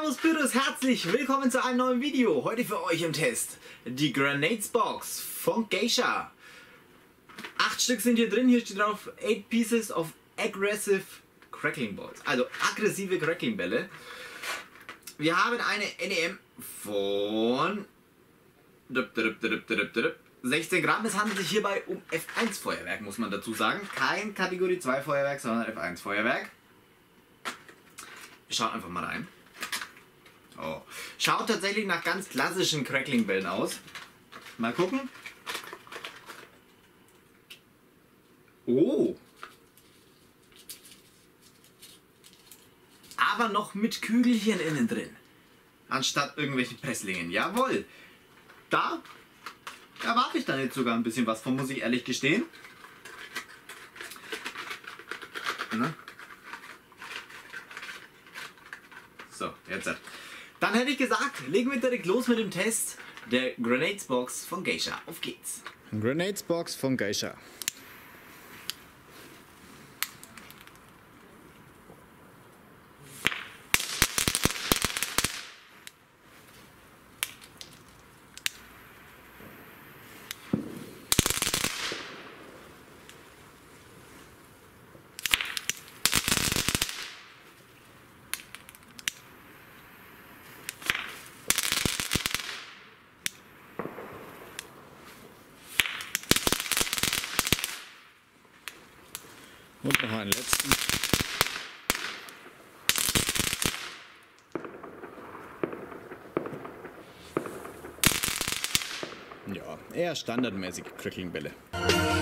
Servus Pyrrhus, herzlich willkommen zu einem neuen Video. Heute für euch im Test die Grenades Box von Geisha. 8 Stück sind hier drin, hier steht drauf 8 Pieces of Aggressive Crackling Balls, also aggressive Crackling Bälle. Wir haben eine NEM von 16 Gramm. Es handelt sich hierbei um F1 Feuerwerk, muss man dazu sagen. Kein Kategorie 2 Feuerwerk, sondern F1 Feuerwerk. Schaut einfach mal rein. Oh. Schaut tatsächlich nach ganz klassischen Crackling-Bällen aus. Mal gucken. Oh. Aber noch mit Kügelchen innen drin. Anstatt irgendwelchen Presslingen. Jawohl. Da erwarte ich dann jetzt sogar ein bisschen was von, muss ich ehrlich gestehen. Na? So, jetzt. Dann hätte ich gesagt, legen wir direkt los mit dem Test der Grenades Box von Geisha. Auf geht's! Grenades Box von Geisha. Und noch einen letzten. Ja, eher standardmäßige Crackling-Bälle.